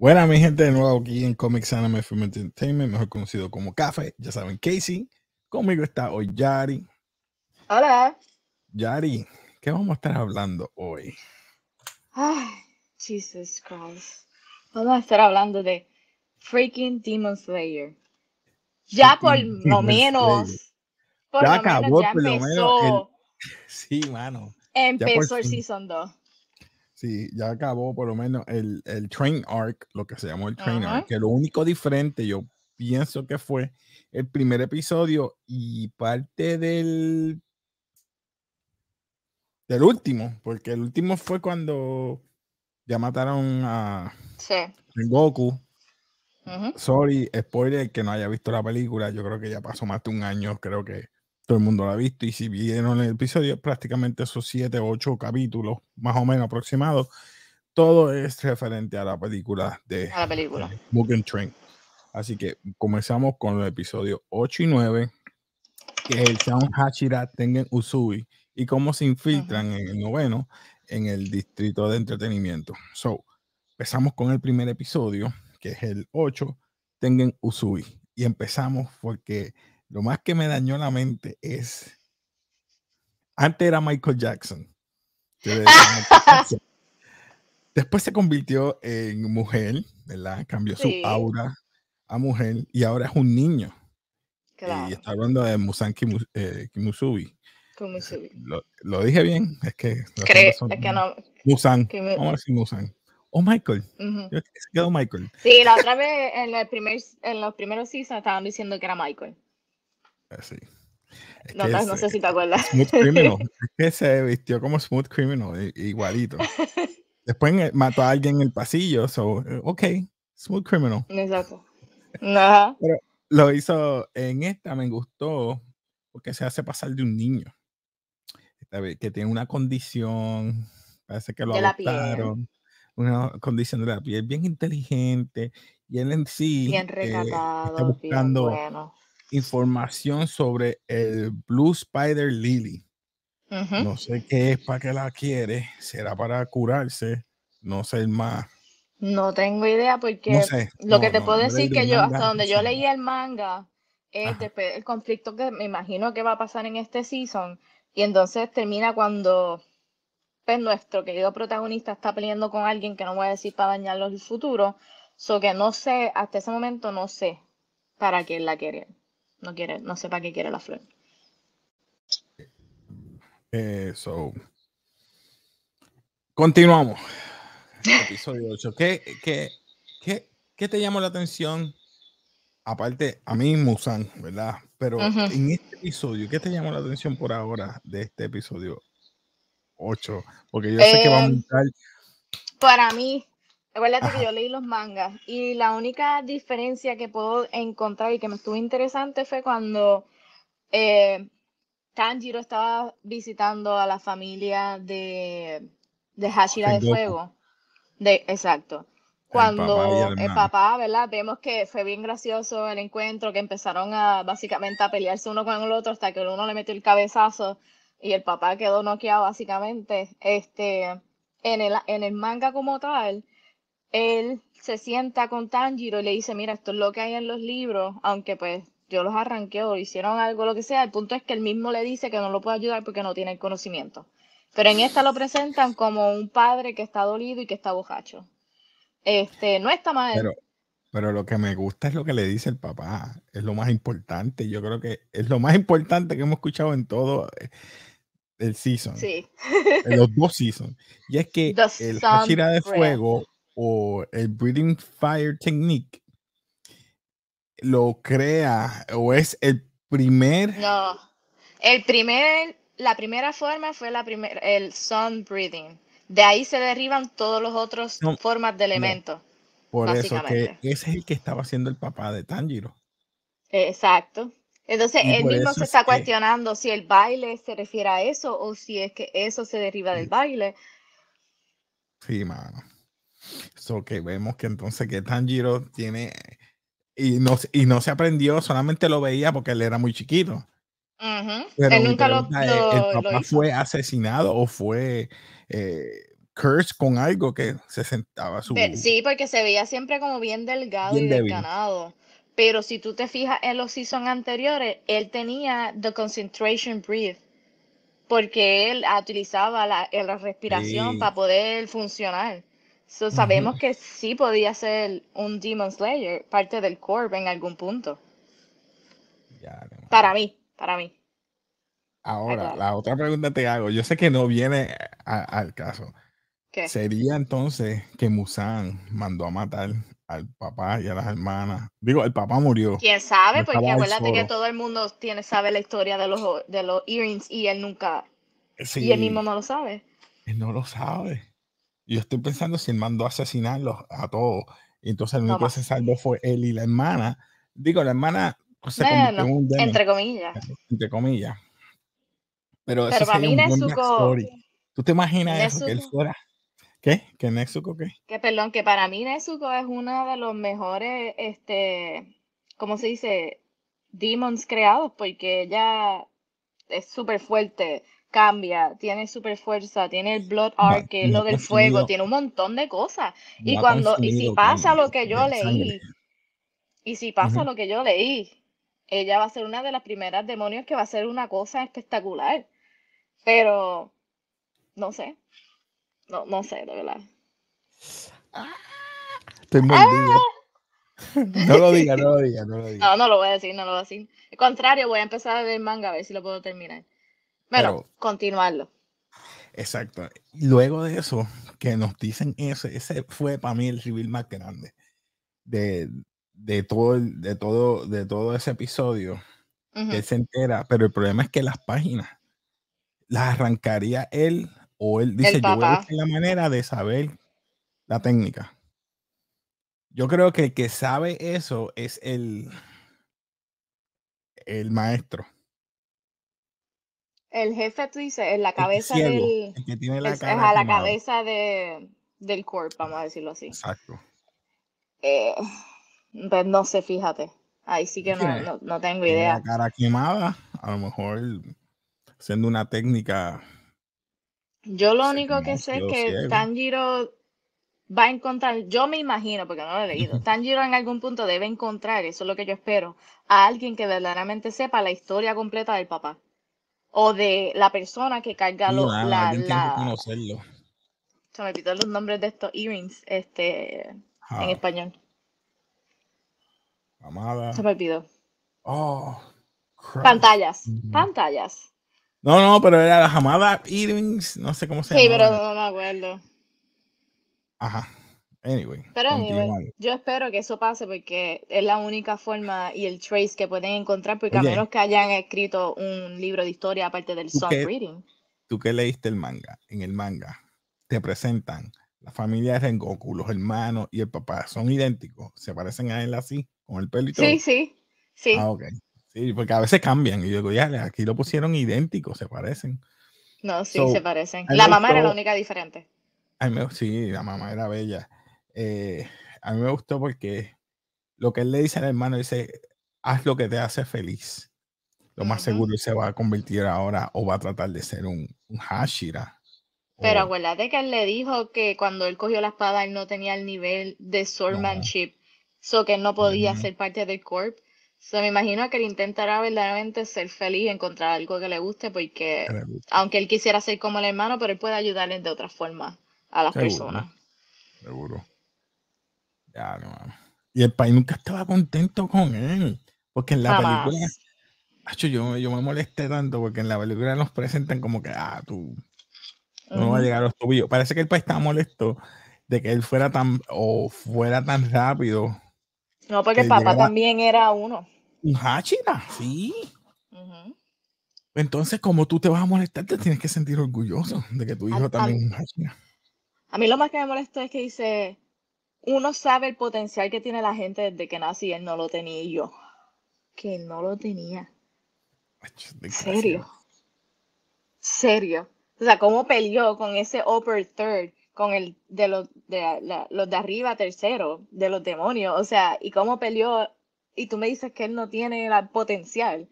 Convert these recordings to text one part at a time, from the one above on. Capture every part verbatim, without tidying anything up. Buenas mi gente, de nuevo aquí en Comics Anime Film Entertainment, mejor conocido como C A F E. Ya saben, Casey, conmigo está hoy Yari. Hola. Yari, ¿qué vamos a estar hablando hoy? Ay, Jesus Christ. Vamos a estar hablando de freaking Demon Slayer. Ya por lo menos. Por ya lo acabó, menos, ya por lo menos. El... Sí, mano. Empezó por... el Season dos. Sí, ya acabó por lo menos el, el Train Arc, lo que se llamó el Train Arc, que lo único diferente yo pienso que fue el primer episodio y parte del del último, porque el último fue cuando ya mataron a Rengoku. Uh-huh. Sorry, spoiler, que no haya visto la película, yo creo que ya pasó más de un año, creo que todo el mundo lo ha visto, y si vieron el episodio, prácticamente esos siete o ocho capítulos, más o menos aproximados, todo es referente a la película de a la película. Mugen Train. Así que comenzamos con los episodios ocho y nueve, que es el Sound Hashira Tengen Uzui, y cómo se infiltran uh-huh. en el noveno, en el distrito de entretenimiento. So, empezamos con el primer episodio, que es el ocho, Tengen Uzui, y empezamos porque... Lo más que me dañó la mente es... Antes era Michael Jackson. Michael Jackson. Después se convirtió en mujer, ¿verdad? Cambió sí. su aura a mujer y ahora es un niño. Claro. Y está hablando de Muzan Kimu, eh, Kimusubi. Kimusubi. Lo, lo dije bien. Es que... Creo son, que no. Muzan. Kimu... Vamos a decir Muzan. Oh, Michael. Uh-huh. Yo, se quedó Michael. Sí, la otra vez en, el primer, en los primeros seasons estaban diciendo que era Michael. Sí. Es no, no, no sé si te acuerdas. Smooth Criminal. Es que se vistió como Smooth Criminal, igualito. Después mató a alguien en el pasillo, so, ok, Smooth Criminal. Exacto. No. Pero lo hizo en esta, me gustó, porque se hace pasar de un niño. Que tiene una condición, parece que lo adoptaron. Una condición de la piel bien inteligente, y él en sí bien recatado, eh, está buscando... Bien bueno. información sobre el Blue Spider Lily. Uh-huh. No sé qué es, para qué la quiere. ¿Será para curarse? No sé el más. No tengo idea porque no sé. Lo no, que te no, puedo no, decir que yo, manga, hasta donde sí. yo leí el manga, es después el conflicto que me imagino que va a pasar en este season. Y entonces termina cuando pues, nuestro querido protagonista está peleando con alguien que no voy a decir para dañarlo en el futuro. So que no sé, hasta ese momento no sé para quién la quiere. No quiere, no sé para qué quiere la flor. Eh, so. Continuamos. Episodio ocho. ¿Qué, qué, qué, ¿Qué te llamó la atención? Aparte, a mí Muzan, ¿verdad? Pero uh-huh. en este episodio, ¿qué te llamó la atención por ahora de este episodio ocho? Porque yo eh, sé que va a montar. Para mí. Recuérdate Ajá. que yo leí los mangas y la única diferencia que puedo encontrar y que me estuvo interesante fue cuando eh, Tanjiro estaba visitando a la familia de, de Hashira de Fuego. De, exacto. Cuando el papá, el papá, ¿verdad? Vemos que fue bien gracioso el encuentro, que empezaron a básicamente a pelearse uno con el otro hasta que el uno le metió el cabezazo y el papá quedó noqueado básicamente. Este, en el, en el manga como tal, él se sienta con Tanjiro y le dice, mira, esto es lo que hay en los libros, aunque pues yo los arranqué o hicieron algo, lo que sea. El punto es que él mismo le dice que no lo puede ayudar porque no tiene el conocimiento. Pero en esta lo presentan como un padre que está dolido y que está bojacho. Este, no está mal. Pero, pero lo que me gusta es lo que le dice el papá. Es lo más importante. Yo creo que es lo más importante que hemos escuchado en todo... el season. Sí. En los dos seasons. Y es que The el Hashira de Fuego... o el Breathing Fire Technique lo crea o es el primer no, el primer la primera forma fue la primer, el Sun Breathing, de ahí se derriban todos los otros no, formas de elementos no. Por eso que ese es el que estaba haciendo el papá de Tanjiro, exacto. Entonces y él mismo se está es cuestionando que... si el baile se refiere a eso o si es que eso se deriva sí. del baile. Sí, mano. So que vemos que entonces que Tanjiro tiene y no, y no se aprendió, solamente lo veía porque él era muy chiquito. Uh-huh. Pero él nunca lo, lo, el papá lo hizo. ¿Fue asesinado o fue eh, curse con algo que se sentaba su... Sí, porque se veía siempre como bien delgado bien y desganado. Pero si tú te fijas en los seasons anteriores, él tenía the concentration breath, porque él utilizaba la, la respiración sí. para poder funcionar. So, sabemos uh-huh. que sí podía ser un Demon Slayer, parte del corp en algún punto. Ya, no. Para mí, para mí. Ahora, la otra pregunta te hago. Yo sé que no viene a, al caso. ¿Qué? Sería entonces que Muzan mandó a matar al papá y a las hermanas. Digo, el papá murió. ¿Quién sabe? No, porque acuérdate que todo el mundo tiene, sabe la historia de los, de los earrings y él nunca... Sí, y él mismo no lo sabe. Él no lo sabe. Yo estoy pensando si él mandó a asesinarlos a todos. Y entonces el único no, que se salvó fue él y la hermana. Digo, la hermana... Pues, se bueno, en un demo, entre comillas. Entre comillas. Pero, Pero para mí Nezuko... ¿Tú te imaginas Nezuko, eso? Que él fuera... ¿Qué? ¿Que Nezuko qué? Que perdón, que para mí Nezuko es uno de los mejores, este, ¿cómo se dice? Demons creados, porque ella es súper fuerte, cambia, tiene súper fuerza, tiene el Blood Arc, que es lo del fuego, tiene un montón de cosas. Y cuando, y si pasa lo que yo leí, y si pasa lo que yo leí, ella va a ser una de las primeras demonios que va a ser una cosa espectacular. Pero, no sé. No, no sé, de verdad. Estoy mordido. ¡Ah! No lo diga, no lo diga, no lo diga. No, no lo voy a decir, no lo voy a decir. Al contrario, voy a empezar a ver el manga a ver si lo puedo terminar. Bueno, pero, continuarlo. Exacto. Luego de eso, que nos dicen eso, ese fue para mí el reveal más grande de, de, todo, de, todo, de todo ese episodio. Uh-huh. Que él se entera, pero el problema es que las páginas las arrancaría él. O él dice, yo voy a buscar la manera de saber la técnica. Yo creo que el que sabe eso es el, el maestro. El jefe, tú dices, en la cabeza el cielo, del... El que tiene la es, cara es a la tomada. Cabeza de, del cuerpo, vamos a decirlo así. Exacto. Eh, pues no sé, fíjate. Ahí sí que no, no, no tengo idea. La cara quemada, a lo mejor siendo una técnica... Yo lo único que sé es que Tanjiro va a encontrar, yo me imagino, porque no lo he leído, Tanjiro en algún punto debe encontrar, eso es lo que yo espero, a alguien que verdaderamente sepa la historia completa del papá, o de la persona que carga los... No, la, la... conocerlo. Se me pitó los nombres de estos earrings este, ah. en español. Amada. Se me olvidó. Oh, pantallas, mm-hmm. pantallas. No, no, pero era la Hamada Earrings, no sé cómo se llama. Sí, pero no me acuerdo. Ajá. Anyway. Pero anyway, yo espero que eso pase porque es la única forma y el trace que pueden encontrar, porque oye, a menos que hayan escrito un libro de historia aparte del soft reading. ¿Tú qué leíste el manga? En el manga te presentan la familia de Rengoku, los hermanos y el papá. Son idénticos. Se parecen a él así, con el pelo y todo. Sí, sí, sí. Ah, ok. Sí, porque a veces cambian. Y yo digo, ya, aquí lo pusieron idéntico, se parecen. No, sí, so, se parecen. La mamá gustó, era la única diferente. A mí me, sí, la mamá era bella. Eh, a mí me gustó porque lo que él le dice al hermano, dice, haz lo que te hace feliz. Lo más uh-huh. seguro se va a convertir ahora o va a tratar de ser un, un Hashira. Pero o... acuérdate que él le dijo que cuando él cogió la espada, él no tenía el nivel de swordmanship, no. so que él no podía uh-huh. ser parte del corp. So, me imagino que él intentará verdaderamente ser feliz, encontrar algo que le guste, porque Realmente. aunque él quisiera ser como el hermano, pero él puede ayudarles de otra forma a las Seguro. personas. Seguro. Ya, no, y el país nunca estaba contento con él, porque en la Jamás. película, acho, yo, yo me molesté tanto, porque en la película nos presentan como que, ah, tú, tú uh-huh. no vas a llegar a los tobillos. Parece que el país estaba molesto de que él fuera tan, o fuera tan rápido. No, porque el papá también era uno. Un Hashira, sí. Uh-huh. Entonces, como tú te vas a molestar, te tienes que sentir orgulloso de que tu hijo a, también es un Hashira. A mí lo más que me molestó es que dice, uno sabe el potencial que tiene la gente desde que nace y él no lo tenía y yo. Que él no lo tenía. Ay, serio. Serio. O sea, cómo peleó con ese upper third, con el de los de, la, los de arriba tercero, de los demonios, o sea, y cómo peleó, y tú me dices que él no tiene el potencial.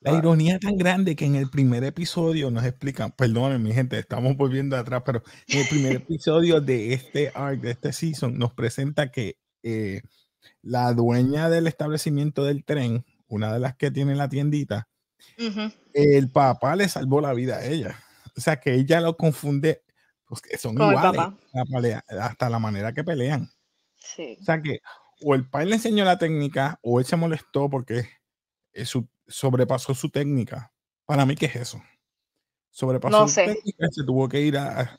La ah. ironía tan grande que en el primer episodio nos explican, perdónenme mi gente, estamos volviendo atrás, pero en el primer episodio de este arc, de este season, nos presenta que eh, la dueña del establecimiento del tren, una de las que tiene la tiendita, uh-huh. el papá le salvó la vida a ella. O sea que ella lo confunde, pues son con iguales la pelea, hasta la manera que pelean. Sí. O sea que o el padre le enseñó la técnica o él se molestó porque es su sobrepasó su técnica. Para mí, ¿qué es eso? Sobrepasó no sé. su técnica, se tuvo que ir a...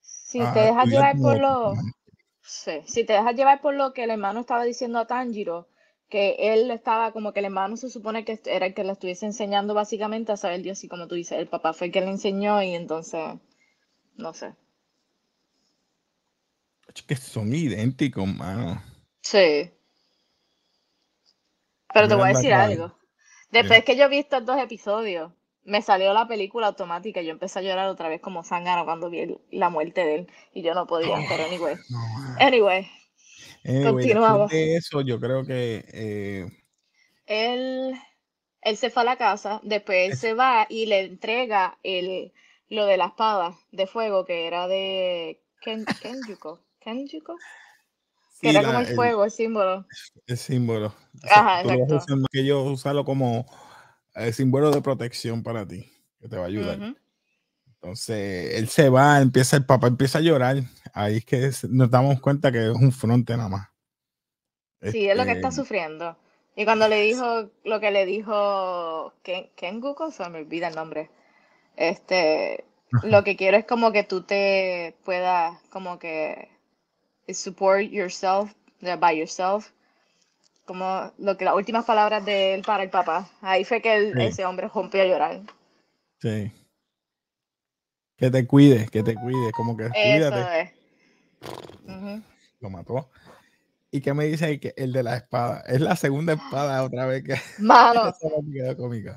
Si a te dejas llevar por lo... Sí. Si te dejas llevar por lo que el hermano estaba diciendo a Tanjiro, que él estaba como que el hermano se supone que era el que le estuviese enseñando básicamente a saber el Dios, y como tú dices, el papá fue el que le enseñó y entonces, no sé. Es que son idénticos, mano. Sí. Pero te voy a decir algo. Después que yo vi estos dos episodios, me salió la película automática y yo empecé a llorar otra vez como zángano cuando vi el, la muerte de él y yo no podía, oh, pero anyway. No. Anyway, anyway, continuamos. De eso yo creo que... Eh... Él, él se fue a la casa, después él es... se va y le entrega el, lo de la espada de fuego que era de Ken, Kenjuko. Kenjuko. Que era la, como el fuego, el, el símbolo. El símbolo. Ajá, o sea, exacto. Que yo usarlo como el símbolo de protección para ti, que te va a ayudar. Uh-huh. Entonces, él se va, empieza, el papá empieza a llorar. Ahí es que nos damos cuenta que es un fronte nada más. Sí, este, es lo que está sufriendo. Y cuando le dijo, lo que le dijo Ken, Kenguko, o sea, me olvida el nombre. Este, uh-huh. Lo que quiero es como que tú te puedas, como que... support yourself by yourself, como lo que las últimas palabras de él para el papá. Ahí fue que el, sí. ese hombre rompió a llorar. Sí. Que te cuides, que te cuides, como que eso cuídate. Es. Uh-huh. Lo mató. ¿Y qué me dice que el de la espada? Es la segunda espada otra vez que... Mano.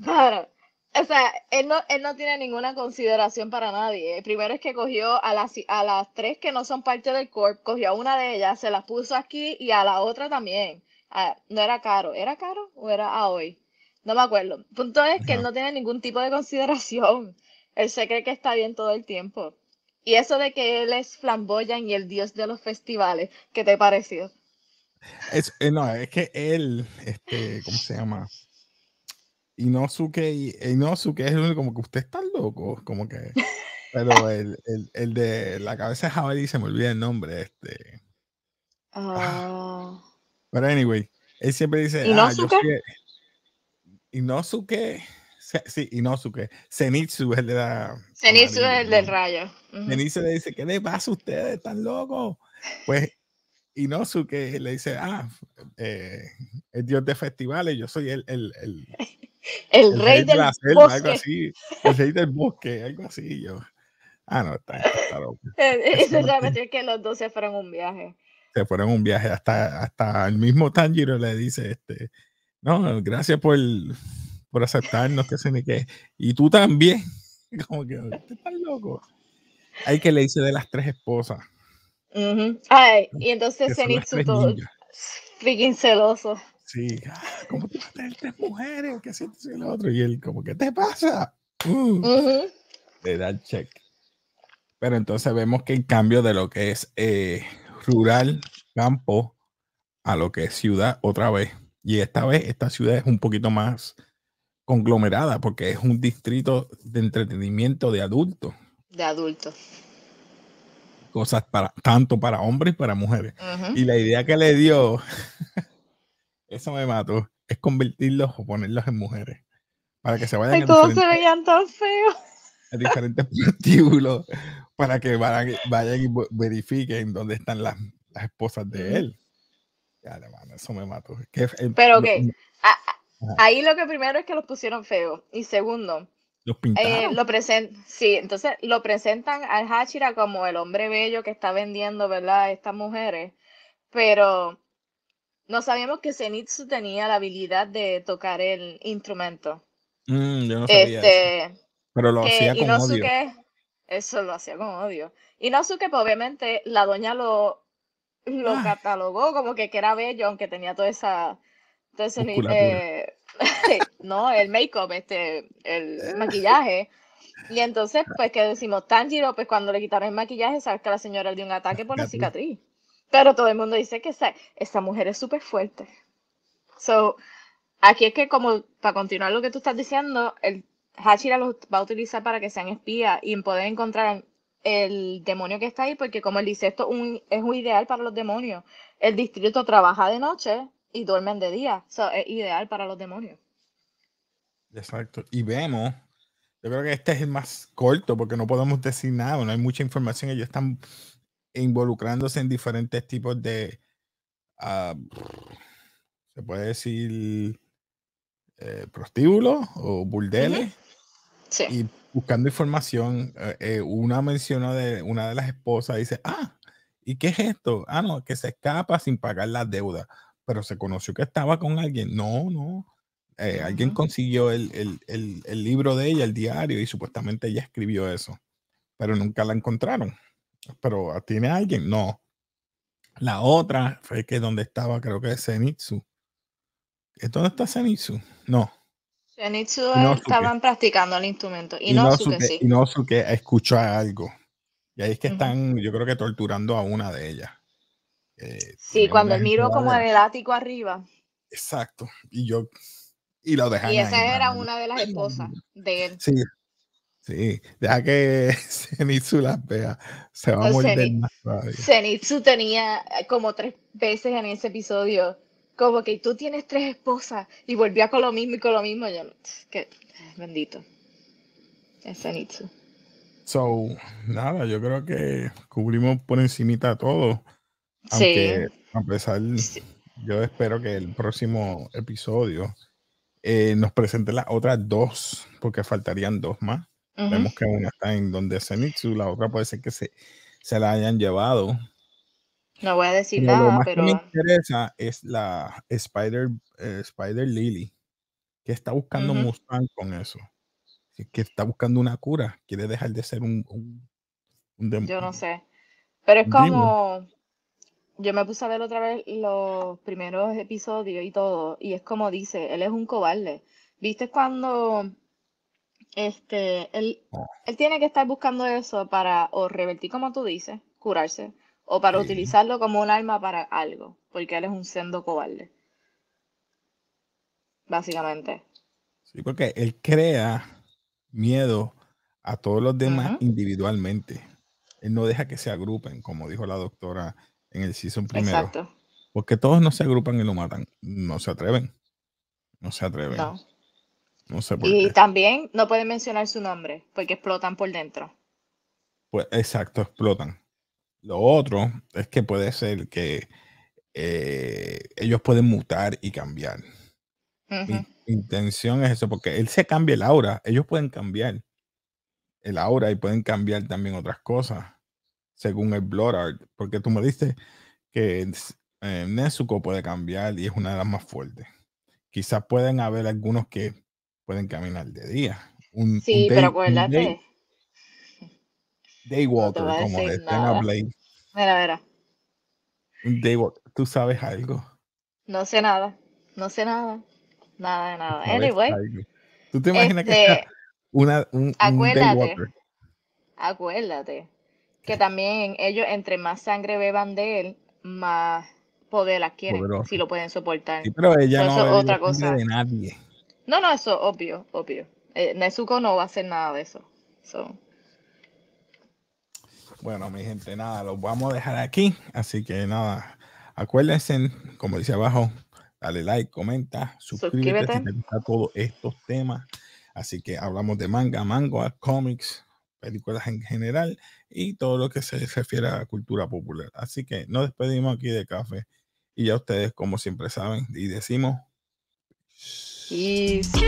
Mano. O sea, él no, él no tiene ninguna consideración para nadie. El primero es que cogió a las, a las tres que no son parte del corp, cogió a una de ellas, se las puso aquí y a la otra también. A, no era Caro. ¿Era Caro o era Aoi? No me acuerdo. El punto es que no. él no tiene ningún tipo de consideración. Él se cree que está bien todo el tiempo. Y eso de que él es flamboyant y el dios de los festivales, ¿qué te pareció? Es, eh, no, es que él, este, ¿cómo se llama? Inosuke, Inosuke es el único como que usted está loco, como que pero el, el, el de la cabeza de jabalí, se me olvida el nombre este pero uh... anyway, él siempre dice Inosuke, ah, soy... Inosuke sí, Inosuke Zenitsu es el de la Zenitsu es el del rayo. Uh-huh. Zenitsu le dice, ¿qué le pasa a ustedes? ¿Están locos? Pues Inosuke le dice, ah, eh, el dios de festivales, yo soy el el, el El, el rey, rey del de selva, bosque. Algo así. El rey del bosque, algo así. Yo. Ah, no, está, está loco. Eso realmente es que los dos se fueron un viaje. Se fueron un viaje. Hasta, hasta el mismo Tanjiro le dice, este, no, gracias por, por aceptarnos, que se me quede. Y tú también. Como que, ¿te estás loco? Hay que le dice de las tres esposas. Uh-huh. Ay, y entonces Zenitsu todo freaking celoso. Sí, ¿cómo te vas a tener tres mujeres? ¿Qué sientes el otro? Y él como, ¿qué te pasa? Uh, uh-huh. Le da el check. Pero entonces vemos que el cambio de lo que es eh, rural, campo, a lo que es ciudad otra vez. Y esta vez esta ciudad es un poquito más conglomerada porque es un distrito de entretenimiento de adultos. De adultos. Cosas para tanto para hombres y para mujeres. Uh-huh. Y la idea que le dio... Eso me mató. Es convertirlos o ponerlos en mujeres. Para que se vayan... Todos se veían tan feos. A diferentes partículos. Para que vayan, vayan y verifiquen dónde están las, las esposas de él. Ya, hermano, eso me mató. Que, el, Pero ok. Lo, a, ahí lo que primero es que los pusieron feos. Y segundo... Los pintaron. Eh, lo present, sí, entonces lo presentan al Hashira como el hombre bello que está vendiendo, ¿verdad? A estas mujeres. Pero... No sabíamos que Zenitsu tenía la habilidad de tocar el instrumento. Mm, yo no sabía este, eso. Pero lo hacía con Inosuke, odio. Eso lo hacía con odio. Inosuke, pues, obviamente, la doña lo, lo ah. catalogó como que, que era bello, aunque tenía toda esa Entonces, eh, no, el make-up, este, el maquillaje. Y entonces, pues, que decimos, Tanjiro, pues cuando le quitaron el maquillaje, sabes que la señora le dio un ataque por la cicatriz. Pero todo el mundo dice que esa, esa mujer es súper fuerte. So, aquí es que, como para continuar lo que tú estás diciendo, el Hashira los va a utilizar para que sean espías y poder encontrar el demonio que está ahí, porque como él dice, esto un, es un ideal para los demonios. El distrito trabaja de noche y duermen de día. So, es ideal para los demonios. Exacto. Y vemos... Yo creo que este es el más corto porque no podemos decir nada, no hay mucha información. Ellos están involucrándose en diferentes tipos de, uh, se puede decir, eh, prostíbulos o burdeles. Uh-huh. Sí. Y buscando información, eh, una mencionó de una de las esposas, dice, ah, ¿y qué es esto? Ah, no, que se escapa sin pagar las deudas, pero se conoció que estaba con alguien. No, no. Eh, uh-huh. Alguien consiguió el, el, el, el libro de ella, el diario, y supuestamente ella escribió eso, pero nunca la encontraron. Pero ¿tiene alguien? No. La otra fue que donde estaba, creo que es Zenitsu. ¿Dónde está Zenitsu? No. Zenitsu Inosuke. Estaban practicando el instrumento. Inosuke, Inosuke, sí. Inosuke escucha algo. Y ahí es que uh-huh. están, yo creo que torturando a una de ellas. Eh, sí, cuando miro como en el ático arriba. Exacto. Y yo... Y, lo dejan y esa ahí, era una de las esposas de él. Sí, sí. Deja que Zenitsu las vea. Se va a morder más todavía. Zenitsu tenía como tres veces en ese episodio, como que tú tienes tres esposas, y volvía con lo mismo y con lo mismo. Yo, que, bendito. Es Zenitsu. So, nada, yo creo que cubrimos por encimita todo. Aunque, sí. A pesar, sí. Yo espero que el próximo episodio... Eh, nos presenté las otras dos, porque faltarían dos más. Uh-huh. Vemos que una está en donde Zenitsu, la otra puede ser que se, se la hayan llevado. No voy a decir pero nada, lo más pero... que me interesa es la Spider, eh, Spider Lily, que está buscando uh-huh. Muzan con eso. Que está buscando una cura, quiere dejar de ser un, un, un demonio. Yo no sé, pero es como... Demon. Yo me puse a ver otra vez los primeros episodios y todo, y es como dice, él es un cobarde. ¿Viste cuando este él, él tiene que estar buscando eso para o revertir, como tú dices, curarse, o para sí. utilizarlo como un arma para algo, porque él es un sendo cobarde. Básicamente. Sí, porque él crea miedo a todos los demás uh-huh. individualmente. Él no deja que se agrupen, como dijo la doctora en el season primero. Exacto. Porque todos no se agrupan y lo matan. No se atreven. No se atreven. No, no sé por y qué. Y también no pueden mencionar su nombre porque explotan por dentro. Pues exacto, explotan. Lo otro es que puede ser que eh, ellos pueden mutar y cambiar. Uh-huh. Mi intención es eso, porque él se cambia el aura. Ellos pueden cambiar el aura y pueden cambiar también otras cosas. Según el Blood Art, porque tú me diste que eh, Nezuko puede cambiar y es una de las más fuertes. Quizás pueden haber algunos que pueden caminar de día. Un, sí, un day, pero acuérdate. Daywalker, no como de Tena Blade. Mira, mira. Un Daywalker. ¿Tú sabes algo? No sé nada. No sé nada. Nada de nada. Anyway. Algo. ¿Tú te imaginas este, que está una, un, un Daywalker? Acuérdate. Que también ellos, entre más sangre beban de él, más poder adquieren, poderoso. Si lo pueden soportar. Sí, pero ella pero no eso, otra cosa. De nadie. No, no, eso obvio, obvio. Eh, Nezuko no va a hacer nada de eso. So. Bueno, mi gente, nada, los vamos a dejar aquí. Así que nada, acuérdense, como dice abajo, dale like, comenta, suscríbete, suscríbete. Si te gusta todos estos temas. Así que hablamos de manga, manga, cómics, películas en general y todo lo que se refiere a cultura popular. Así que nos despedimos aquí de C A F E y ya ustedes como siempre saben y decimos... Peace.